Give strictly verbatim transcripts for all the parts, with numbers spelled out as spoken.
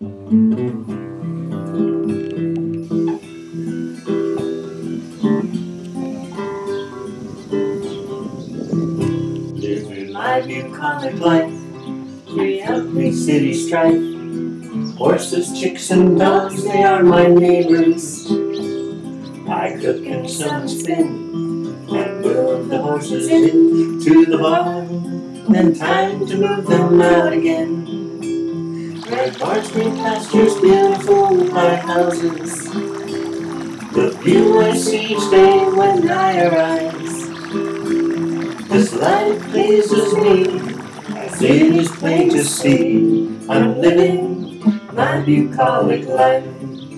Living my bucolic life, free of the city strife. Horses, chicks, and dogs, they are my neighbors. I cook and sun spin, and move the horses in to the barn, then time to move them out again. Red parts, green pastures, beautiful with my houses, the view I see each day when I arise. This life pleases me, as it is plain to see, I'm living my bucolic life.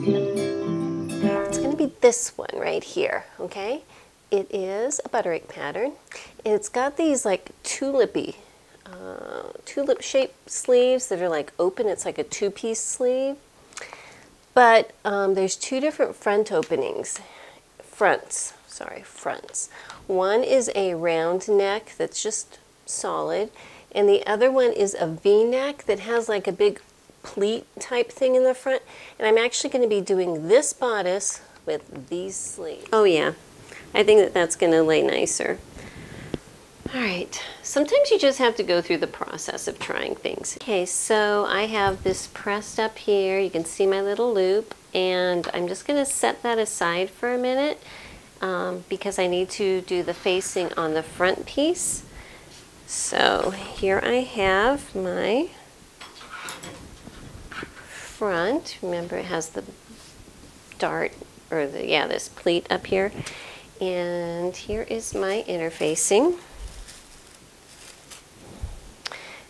It's going to be this one right here, okay? It is a butter egg pattern. It's got these like tulipy Uh, tulip-shaped sleeves that are like open. It's like a two-piece sleeve, but um, there's two different front openings, fronts, sorry, fronts. One is a round neck that's just solid, and the other one is a V-neck that has like a big pleat type thing in the front, and I'm actually going to be doing this bodice with these sleeves. Oh yeah, I think that that's going to lay nicer. All right, sometimes you just have to go through the process of trying things. Okay, so I have this pressed up here. You can see my little loop, and I'm just gonna set that aside for a minute um, because I need to do the facing on the front piece. So here I have my front. Remember, it has the dart, or the, yeah, this pleat up here. And here is my interfacing.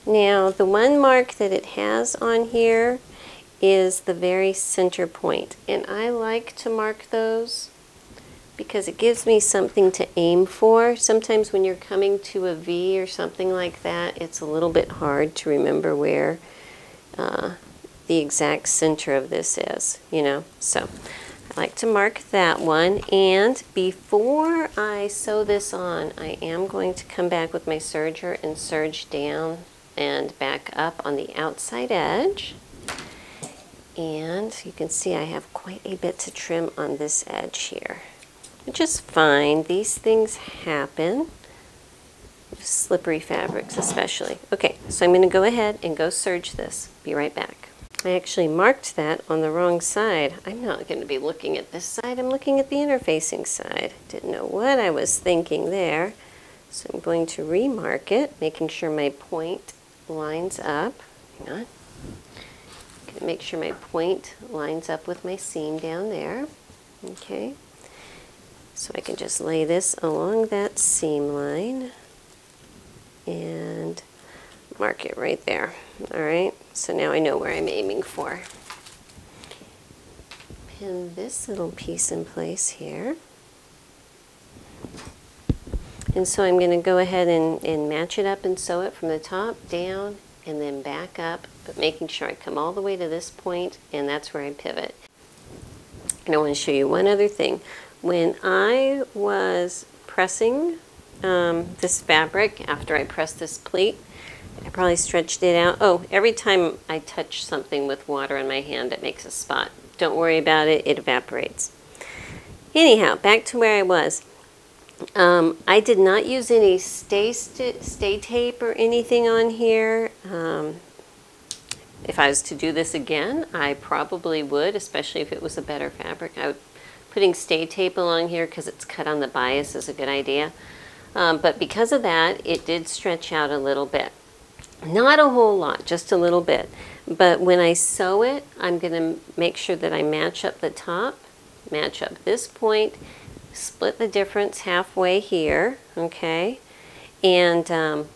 Now, the one mark that it has on here is the very center point, and I like to mark those because it gives me something to aim for. Sometimes when you're coming to a V or something like that, it's a little bit hard to remember where uh, the exact center of this is, you know. So I like to mark that one, and before I sew this on, I am going to come back with my serger and serge down and back up on the outside edge, and you can see I have quite a bit to trim on this edge here, which is fine. These things happen, slippery fabrics especially. Okay, so I'm going to go ahead and go serge this. Be right back. I actually marked that on the wrong side. I'm not going to be looking at this side, I'm looking at the interfacing side. Didn't know what I was thinking there. So I'm going to remark it, making sure my point lines up. Hang on. I'm going to make sure my point lines up with my seam down there. Okay. So I can just lay this along that seam line and mark it right there. All right. So now I know where I'm aiming for. Pin this little piece in place here. And so I'm going to go ahead and, and match it up and sew it from the top down and then back up, but making sure I come all the way to this point, and that's where I pivot. And I want to show you one other thing. When I was pressing um, this fabric, after I pressed this pleat, I probably stretched it out. Oh, every time I touch something with water in my hand, it makes a spot. Don't worry about it, it evaporates. Anyhow, back to where I was. Um, I did not use any stay, st stay tape or anything on here. Um, if I was to do this again, I probably would, especially if it was a better fabric. I would, putting stay tape along here because it's cut on the bias is a good idea. Um, but because of that, it did stretch out a little bit. Not a whole lot, just a little bit. But when I sew it, I'm going to make sure that I match up the top, match up this point, split the difference halfway here, okay, and um,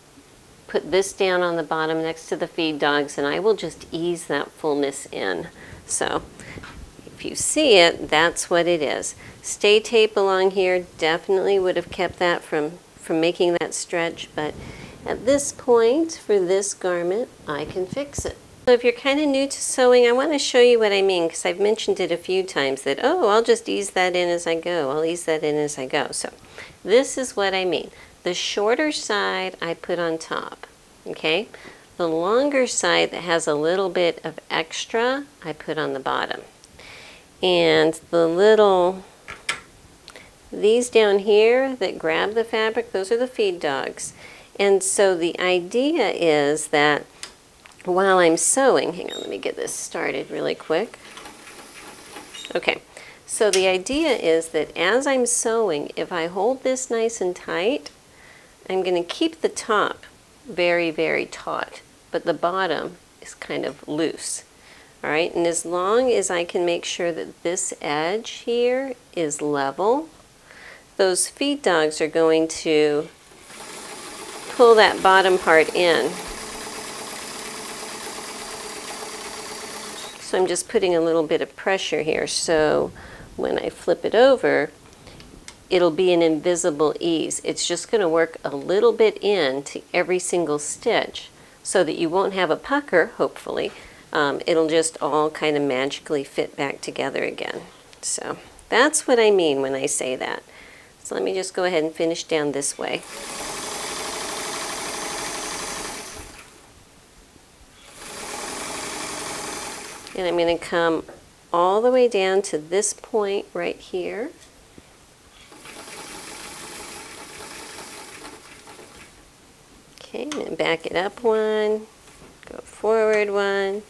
put this down on the bottom next to the feed dogs, and I will just ease that fullness in. So if you see it, that's what it is. Stay tape along here definitely would have kept that from from making that stretch, but at this point for this garment I can fix it. So if you're kind of new to sewing, I want to show you what I mean, because I've mentioned it a few times that, oh, I'll just ease that in as I go. I'll ease that in as I go. So this is what I mean. The shorter side I put on top, okay? The longer side that has a little bit of extra, I put on the bottom. And the little, these down here that grab the fabric, those are the feed dogs. And so the idea is that while I'm sewing, hang on, let me get this started really quick. Okay, so the idea is that as I'm sewing, if I hold this nice and tight, I'm going to keep the top very, very taut, but the bottom is kind of loose. All right, and as long as I can make sure that this edge here is level, those feed dogs are going to pull that bottom part in. So I'm just putting a little bit of pressure here, so when I flip it over, it'll be an invisible ease. It's just going to work a little bit in to every single stitch so that you won't have a pucker, hopefully. Um, it'll just all kind of magically fit back together again. So that's what I mean when I say that. So let me just go ahead and finish down this way. And I'm going to come all the way down to this point right here. Okay, and then back it up one, go forward one,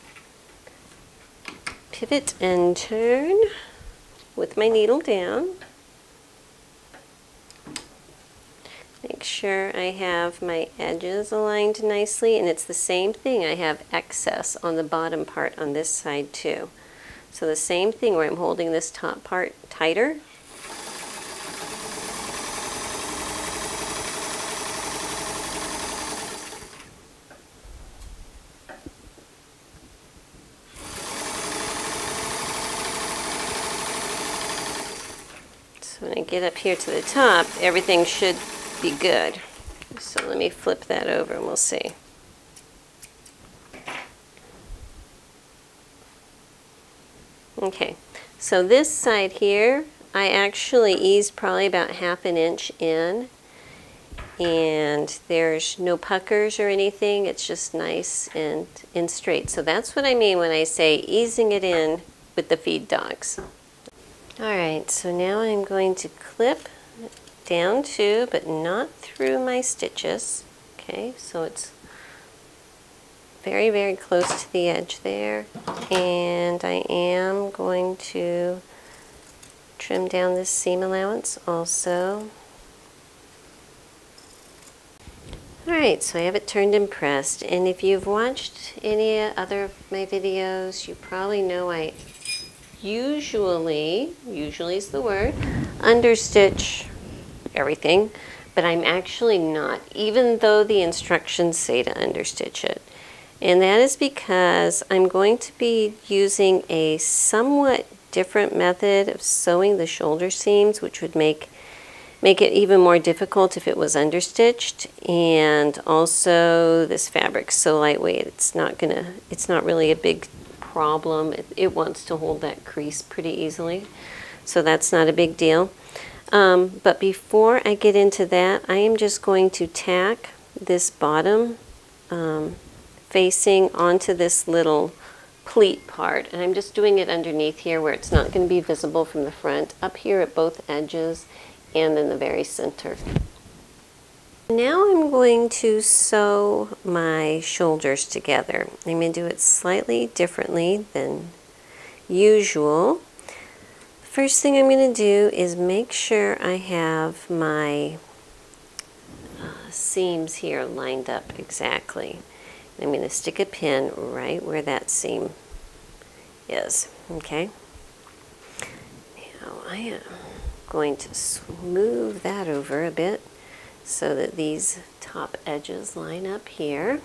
pivot and turn with my needle down. Make sure I have my edges aligned nicely, and it's the same thing. I have excess on the bottom part on this side too. So the same thing where I'm holding this top part tighter. Get up here to the top, everything should be good. So let me flip that over and we'll see. Okay, so this side here, I actually eased probably about half an inch in, and there's no puckers or anything. It's just nice and, and straight. So that's what I mean when I say easing it in with the feed dogs. Alright, so now I'm going to clip down to, but not through my stitches. Okay, so it's very, very close to the edge there. And I am going to trim down this seam allowance also. Alright, so I have it turned and pressed. And if you've watched any other of my videos, you probably know I usually, usually is the word, understitch everything, but I'm actually not, even though the instructions say to understitch it. And that is because I'm going to be using a somewhat different method of sewing the shoulder seams, which would make, make it even more difficult if it was understitched. And also this fabric's so lightweight, it's not gonna, it's not really a big problem. It, it wants to hold that crease pretty easily, so that's not a big deal. Um, but before I get into that, I am just going to tack this bottom um, facing onto this little pleat part, and I'm just doing it underneath here where it's not going to be visible from the front, up here at both edges and in the very center. Now I'm going to sew my shoulders together. I'm going to do it slightly differently than usual. First thing I'm going to do is make sure I have my uh, seams here lined up exactly. I'm going to stick a pin right where that seam is. Okay. Now I am going to smooth that over a bit, so that these top edges line up here.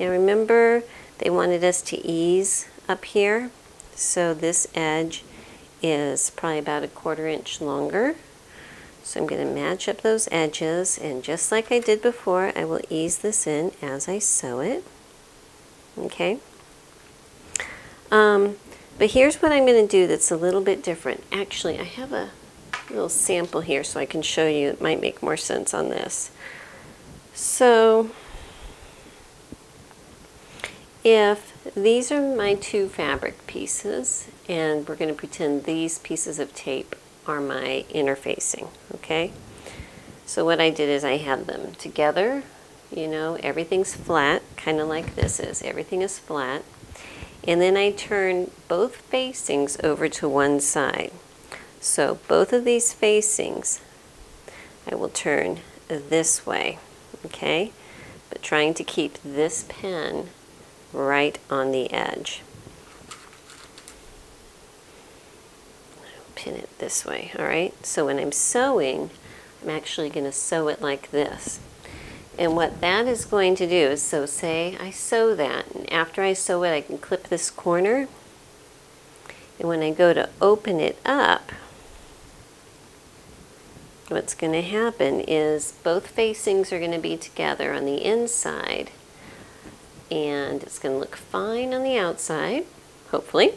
Now remember, they wanted us to ease up here, so this edge is probably about a quarter inch longer. So I'm going to match up those edges, and just like I did before, I will ease this in as I sew it. Okay. Um, but here's what I'm going to do that's a little bit different. Actually, I have a little sample here so I can show you. It might make more sense on this. So if these are my two fabric pieces, and we're going to pretend these pieces of tape are my interfacing, okay? So what I did is I had them together, you know, everything's flat, kind of like this is, everything is flat. And then I turn both facings over to one side. So both of these facings, I will turn this way, okay? But trying to keep this pen right on the edge. I'll pin it this way, all right? So when I'm sewing, I'm actually going to sew it like this. And what that is going to do is, so say I sew that, and after I sew it, I can clip this corner. And when I go to open it up, what's going to happen is both facings are going to be together on the inside, and it's going to look fine on the outside, hopefully.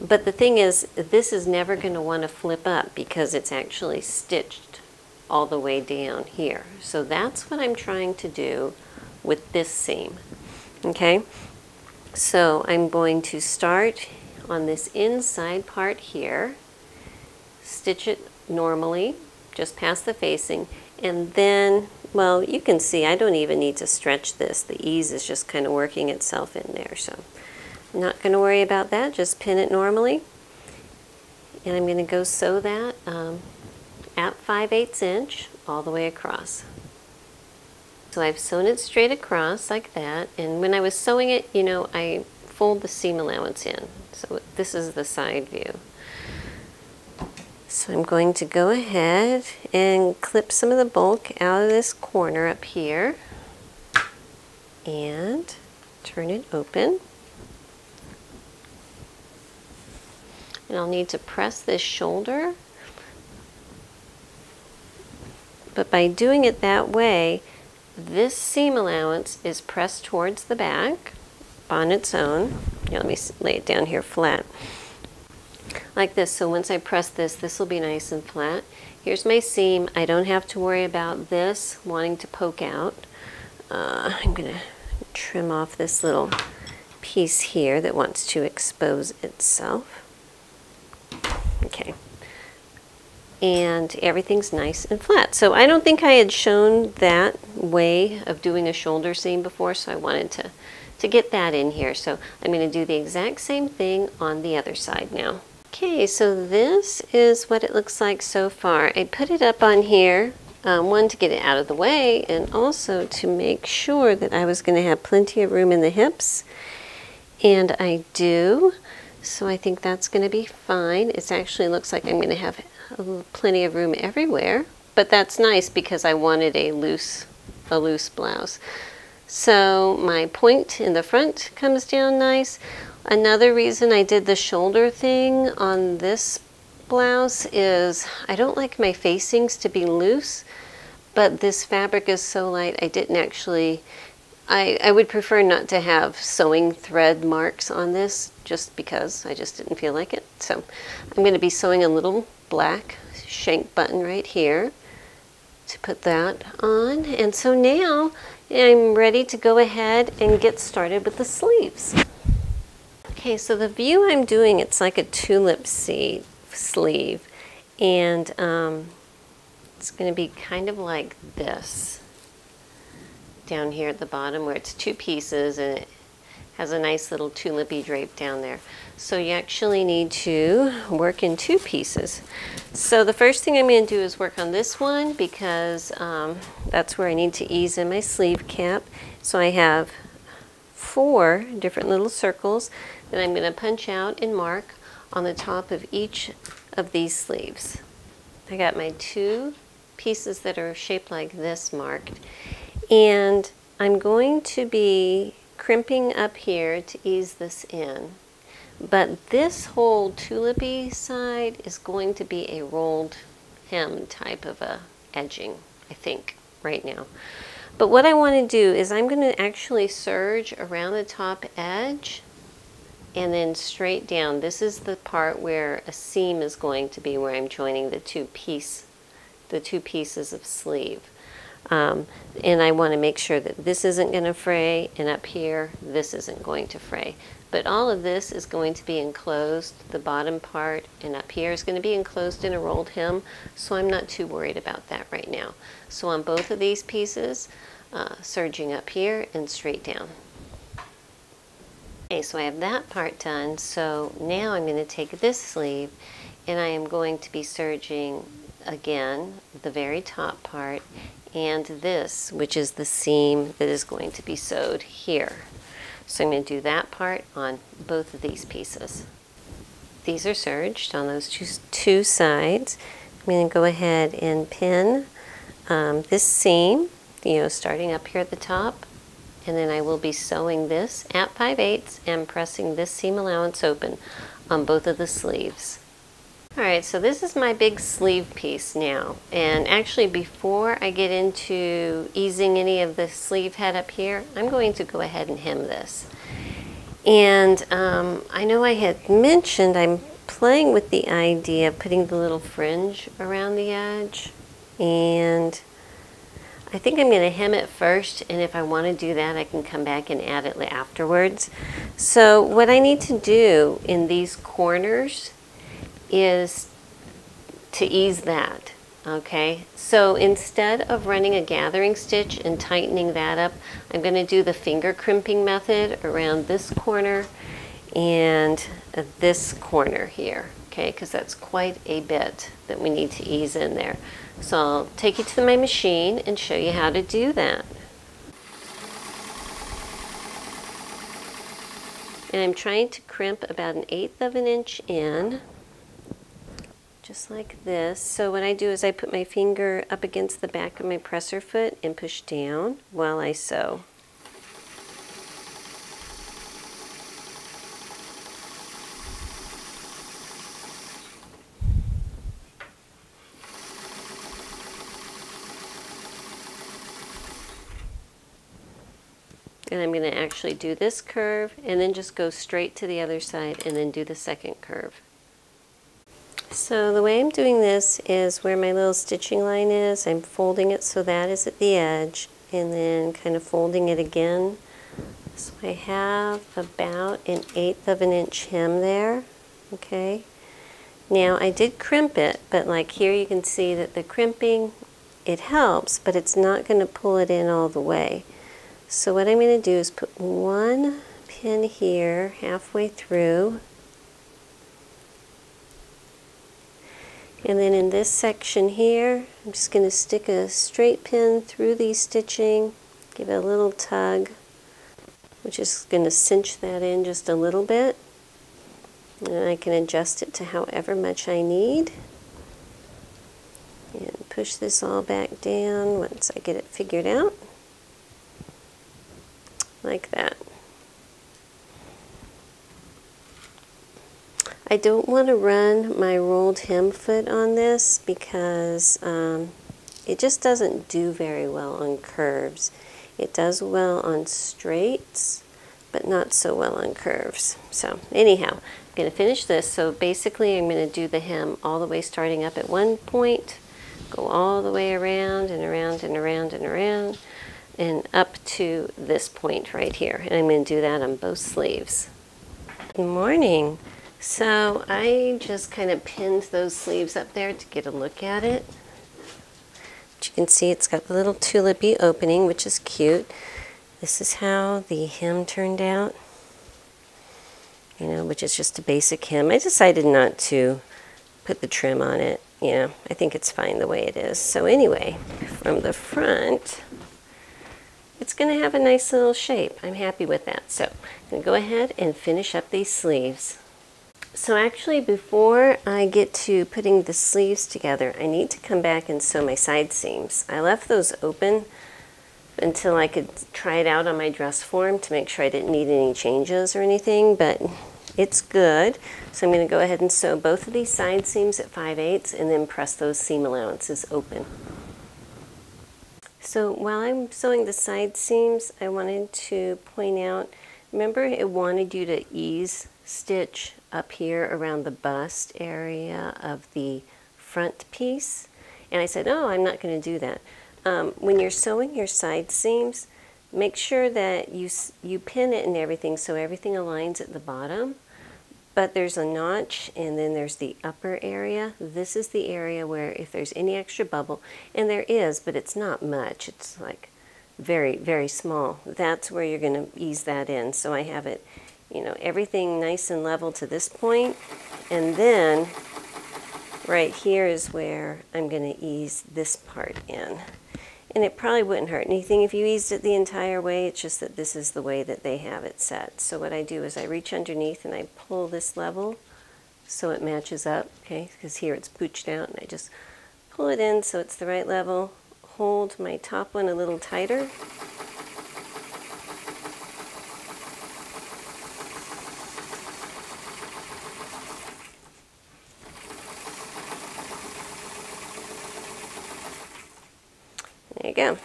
But the thing is, this is never going to want to flip up because it's actually stitched all the way down here. So that's what I'm trying to do with this seam, okay? So I'm going to start on this inside part here, stitch it normally, just past the facing, and then, well, you can see I don't even need to stretch this. The ease is just kind of working itself in there, so I'm not going to worry about that. Just pin it normally, and I'm going to go sew that um, at five eighths inch all the way across. So I've sewn it straight across like that, and when I was sewing it, you know, I fold the seam allowance in. So this is the side view. So I'm going to go ahead and clip some of the bulk out of this corner up here and turn it open. And I'll need to press this shoulder. But by doing it that way, this seam allowance is pressed towards the back on its own. Now let me lay it down here flat. Like this. So once I press this, this will be nice and flat. Here's my seam. I don't have to worry about this wanting to poke out. Uh, I'm going to trim off this little piece here that wants to expose itself. Okay. And everything's nice and flat. So I don't think I had shown that way of doing a shoulder seam before, so I wanted to, to get that in here. So I'm going to do the exact same thing on the other side now. Okay, so this is what it looks like so far. I put it up on here, um, one to get it out of the way, and also to make sure that I was going to have plenty of room in the hips. And I do, so I think that's going to be fine. It actually looks like I'm going to have plenty of room everywhere, but that's nice because I wanted a loose, a loose blouse. So my point in the front comes down nice. Another reason I did the shoulder thing on this blouse is I don't like my facings to be loose, but this fabric is so light I didn't actually, I, I would prefer not to have sewing thread marks on this just because I just didn't feel like it. So I'm going to be sewing a little black shank button right here to put that on. And so now I'm ready to go ahead and get started with the sleeves. Okay, so the view I'm doing, it's like a tulip seed sleeve, and um, it's going to be kind of like this down here at the bottom where it's two pieces and it has a nice little tulipy drape down there. So you actually need to work in two pieces. So the first thing I'm going to do is work on this one because um, that's where I need to ease in my sleeve cap. So I have four different little circles that I'm going to punch out and mark on the top of each of these sleeves. I got my two pieces that are shaped like this marked, and I'm going to be crimping up here to ease this in, but this whole tulipy side is going to be a rolled hem type of a edging, I think, right now. But what I want to do is I'm going to actually serge around the top edge and then straight down. This is the part where a seam is going to be where I'm joining the two piece, the two pieces of sleeve. Um, and I want to make sure that this isn't going to fray, and up here, this isn't going to fray. But all of this is going to be enclosed, the bottom part, and up here is going to be enclosed in a rolled hem, so I'm not too worried about that right now. So on both of these pieces, uh, serging up here and straight down. Okay, so I have that part done, so now I'm going to take this sleeve, and I am going to be serging again, the very top part, and this, which is the seam that is going to be sewed here. So I'm going to do that part on both of these pieces. These are serged on those two, two sides. I'm going to go ahead and pin um, this seam, you know, starting up here at the top, and then I will be sewing this at five eighths and pressing this seam allowance open on both of the sleeves. Alright, so this is my big sleeve piece now, and actually before I get into easing any of the sleeve head up here, I'm going to go ahead and hem this. And um, I know I had mentioned I'm playing with the idea of putting the little fringe around the edge, and I think I'm going to hem it first, and if I want to do that I can come back and add it afterwards. So what I need to do in these corners is to ease that, okay? So instead of running a gathering stitch and tightening that up, I'm going to do the finger crimping method around this corner and this corner here, okay? Because that's quite a bit that we need to ease in there. So I'll take you to my machine and show you how to do that. And I'm trying to crimp about an eighth of an inch in, just like this. So what I do is I put my finger up against the back of my presser foot and push down while I sew. And I'm going to actually do this curve and then just go straight to the other side and then do the second curve. So the way I'm doing this is where my little stitching line is, I'm folding it so that is at the edge and then kind of folding it again. So I have about an eighth of an inch hem there, okay? Now I did crimp it, but like here you can see that the crimping, it helps, but it's not going to pull it in all the way. So what I'm going to do is put one pin here halfway through. And then in this section here, I'm just going to stick a straight pin through the stitching, give it a little tug, which is going to cinch that in just a little bit. And I can adjust it to however much I need. And push this all back down once I get it figured out. Like that. I don't want to run my rolled hem foot on this because um, it just doesn't do very well on curves. It does well on straights, but not so well on curves. So anyhow, I'm going to finish this. So basically I'm going to do the hem all the way starting up at one point, go all the way around and around and around and around and up to this point right here. And I'm going to do that on both sleeves. Good morning. So I just kind of pinned those sleeves up there to get a look at it. But you can see it's got a little tulipy opening, which is cute. This is how the hem turned out, you know, which is just a basic hem. I decided not to put the trim on it, you know. I think it's fine the way it is. So anyway, from the front, it's going to have a nice little shape. I'm happy with that. So I'm going to go ahead and finish up these sleeves. So actually before I get to putting the sleeves together, I need to come back and sew my side seams. I left those open until I could try it out on my dress form to make sure I didn't need any changes or anything, but it's good. So I'm going to go ahead and sew both of these side seams at five eighths and then press those seam allowances open. So while I'm sewing the side seams, I wanted to point out, remember it wanted you to ease stitch up here around the bust area of the front piece, and I said, oh, I'm not going to do that. Um, when you're sewing your side seams, make sure that you, you pin it and everything so everything aligns at the bottom. But there's a notch and then there's the upper area. This is the area where if there's any extra bubble, and there is, but it's not much. It's like very, very small. That's where you're going to ease that in. So I have it, you know, everything nice and level to this point. And then right here is where I'm going to ease this part in. And it probably wouldn't hurt anything if you eased it the entire way. It's just that this is the way that they have it set. So what I do is I reach underneath and I pull this level so it matches up, okay? Because here it's pooched out, and I just pull it in so it's the right level. Hold my top one a little tighter. There you go.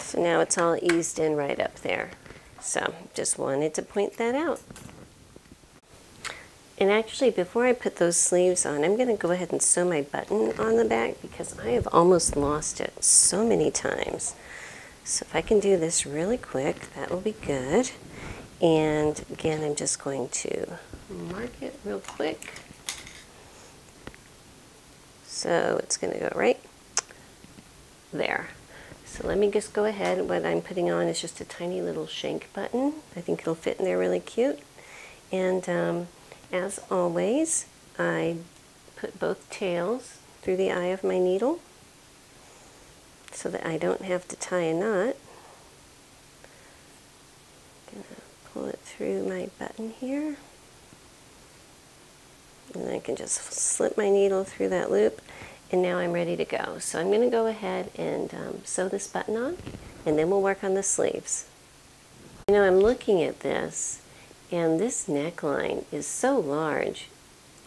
So now it's all eased in right up there. So just wanted to point that out. And actually, before I put those sleeves on, I'm going to go ahead and sew my button on the back because I have almost lost it so many times. So if I can do this really quick, that will be good. And again, I'm just going to mark it real quick. So it's going to go right there. So let me just go ahead. What I'm putting on is just a tiny little shank button. I think it'll fit in there really cute. And um, as always, I put both tails through the eye of my needle so that I don't have to tie a knot. I'm going to pull it through my button here. And I can just slip my needle through that loop, and now I'm ready to go. So I'm going to go ahead and um, sew this button on, and then we'll work on the sleeves. You know, I'm looking at this, and this neckline is so large,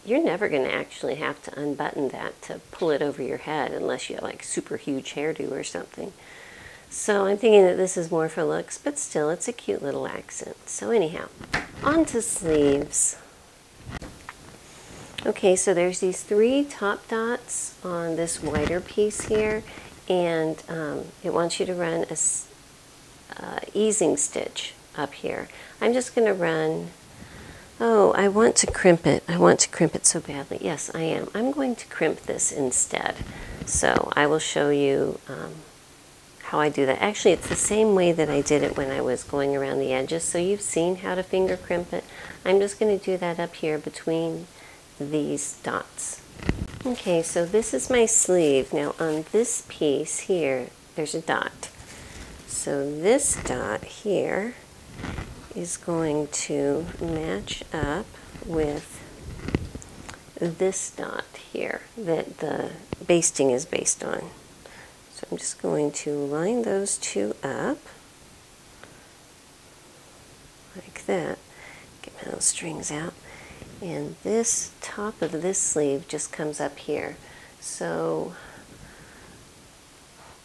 you're never going to actually have to unbutton that to pull it over your head unless you have like super huge hairdo or something. So I'm thinking that this is more for looks, but still it's a cute little accent. So anyhow, on to sleeves. Okay, so there's these three top dots on this wider piece here, and um, it wants you to run a uh, easing stitch up here. I'm just going to run, oh, I want to crimp it. I want to crimp it so badly. Yes, I am. I'm going to crimp this instead. So I will show you um, how I do that. Actually, it's the same way that I did it when I was going around the edges, so you've seen how to finger crimp it. I'm just going to do that up here between these dots. Okay, so this is my sleeve. Now on this piece here, there's a dot. So this dot here is going to match up with this dot here that the basting is based on. So I'm just going to line those two up like that. Get my little strings out. And this top of this sleeve just comes up here. So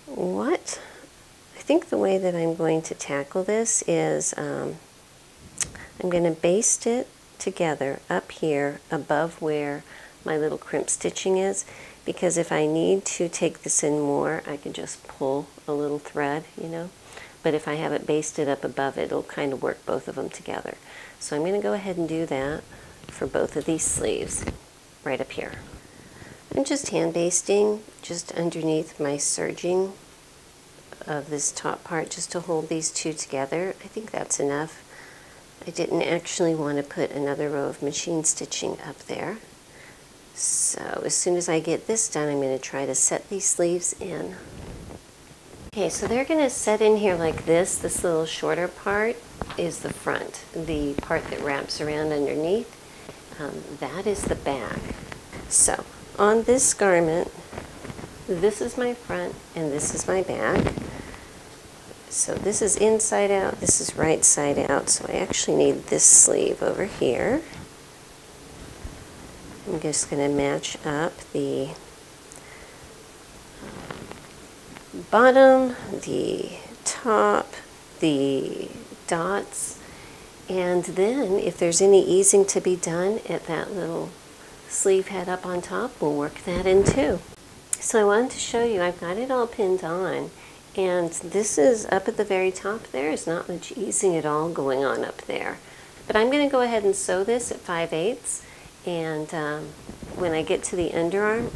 what I think the way that I'm going to tackle this is um, I'm going to baste it together up here above where my little crimp stitching is, because if I need to take this in more, I can just pull a little thread, you know. But if I have it basted up above it, it'll kind of work both of them together. So I'm going to go ahead and do that for both of these sleeves right up here. I'm just hand basting just underneath my serging of this top part just to hold these two together. I think that's enough. I didn't actually want to put another row of machine stitching up there. So as soon as I get this done, I'm going to try to set these sleeves in. Okay, so they're going to set in here like this. This little shorter part is the front, the part that wraps around underneath. Um, that is the back. So on this garment, this is my front and this is my back. So this is inside out, this is right side out, so I actually need this sleeve over here. I'm just going to match up the bottom, the top, the dots, and then if there's any easing to be done at that little sleeve head up on top, we'll work that in too. So I wanted to show you, I've got it all pinned on, and this is up at the very top there. There's not much easing at all going on up there. But I'm going to go ahead and sew this at five eighths, and um, when I get to the underarm,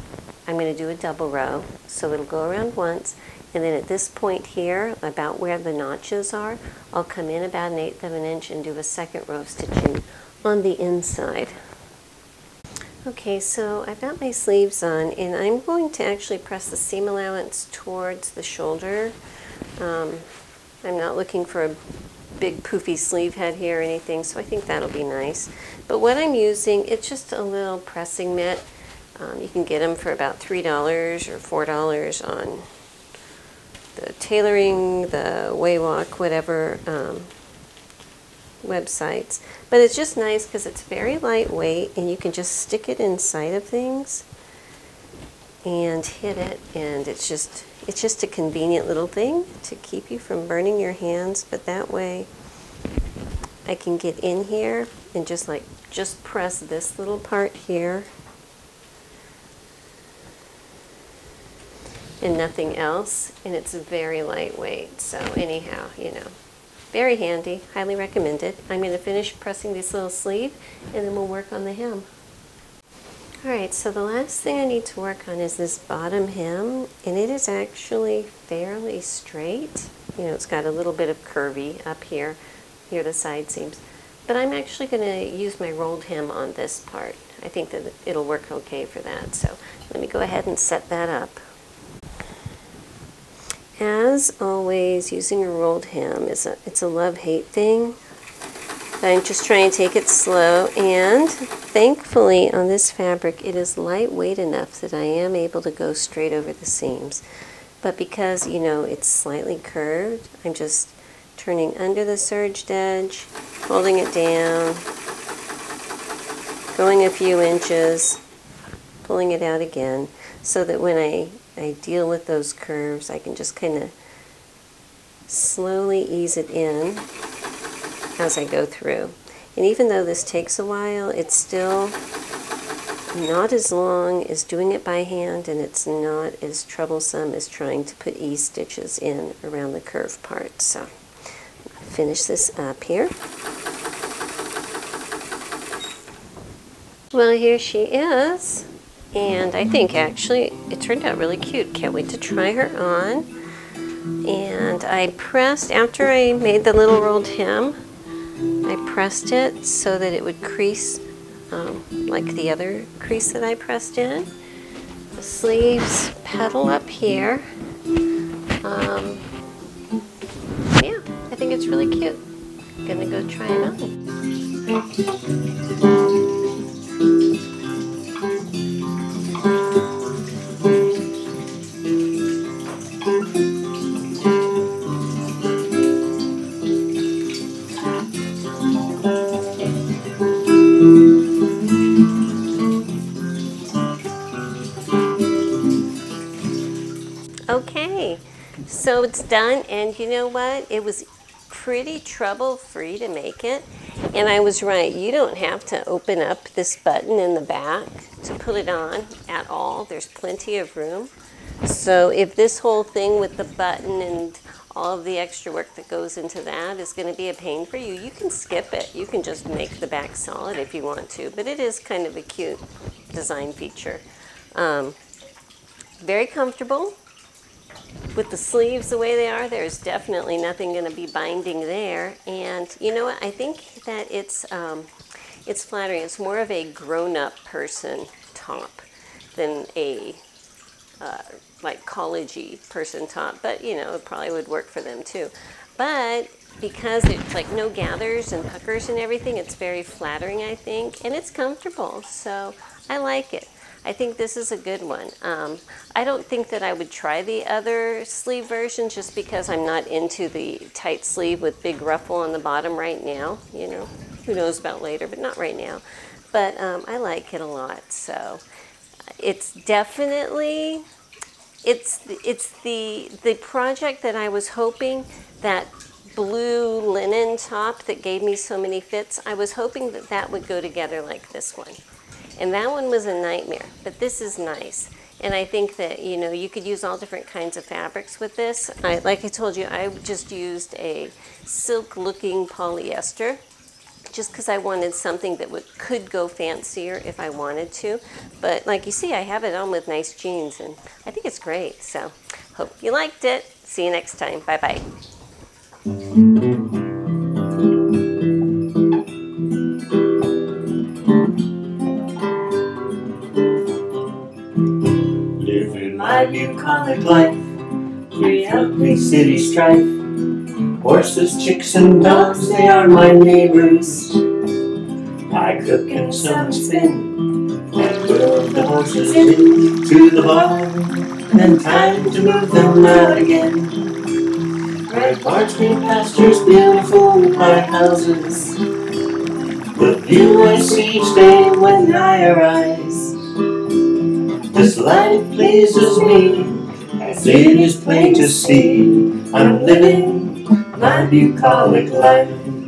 I'm going to do a double row. So it'll go around once, and then at this point here, about where the notches are, I'll come in about an eighth of an inch and do a second row of stitching on the inside. Okay, so I've got my sleeves on, and I'm going to actually press the seam allowance towards the shoulder. Um, I'm not looking for a big poofy sleeve head here or anything, so I think that'll be nice. But what I'm using, it's just a little pressing mitt. Um, you can get them for about three dollars or four dollars on the tailoring, the Waywalk, whatever um, websites. But it's just nice because it's very lightweight, and you can just stick it inside of things and hit it, and it's just it's just a convenient little thing to keep you from burning your hands. But that way I can get in here and just like just press this little part here and nothing else, and it's very lightweight. So anyhow, you know, very handy, highly recommended. I'm going to finish pressing this little sleeve, and then we'll work on the hem. Alright, so the last thing I need to work on is this bottom hem, and it is actually fairly straight. You know, it's got a little bit of curvy up here, near the side seams. But I'm actually going to use my rolled hem on this part. I think that it'll work okay for that, so let me go ahead and set that up. As always, using a rolled hem is a, it's a love-hate thing. I'm just trying to take it slow, and thankfully on this fabric it is lightweight enough that I am able to go straight over the seams. But because, you know, it's slightly curved, I'm just turning under the serged edge, holding it down, going a few inches, pulling it out again, so that when I I deal with those curves, I can just kind of slowly ease it in as I go through. And even though this takes a while, it's still not as long as doing it by hand, and it's not as troublesome as trying to put E stitches in around the curve part. So I'll finish this up here. Well, here she is. And I think actually it turned out really cute. Can't wait to try her on. And I pressed, after I made the little rolled hem, I pressed it so that it would crease um, like the other crease that I pressed in. The sleeves petal up here. Um, yeah, I think it's really cute. I'm gonna go try it on. Okay, so it's done, and you know what? It was pretty trouble-free to make it, and I was right. You don't have to open up this button in the back to put it on at all. There's plenty of room. So if this whole thing with the button and all of the extra work that goes into that is going to be a pain for you, you can skip it. You can just make the back solid if you want to, but it is kind of a cute design feature. Um, very comfortable. With the sleeves the way they are, there's definitely nothing going to be binding there. And you know what? I think that it's um, it's flattering. It's more of a grown-up person top than a uh, like college-y person top. But you know, it probably would work for them too. But because it's like no gathers and puckers and everything, it's very flattering, I think, and it's comfortable. So I like it. I think this is a good one. Um, I don't think that I would try the other sleeve version just because I'm not into the tight sleeve with big ruffle on the bottom right now. You know, who knows about later, but not right now. But um, I like it a lot. So it's definitely, it's, it's the, the project that I was hoping, that blue linen top that gave me so many fits. I was hoping that that would go together like this one. And that one was a nightmare, but this is nice. And I think that, you know, you could use all different kinds of fabrics with this. I, like I told you, I just used a silk-looking polyester just because I wanted something that would, could go fancier if I wanted to. But like you see, I have it on with nice jeans, and I think it's great. So, hope you liked it. See you next time. Bye-bye. My bucolic life, free of the city strife. Horses, chicks, and dogs, they are my neighbors. I cook and sew and spin, and whirl the horses in to the barn, then time to move them out again. Red parts, green pastures, beautiful my houses, the view I see each day when I arise. This life pleases me, as it is plain to see. I'm living my bucolic life.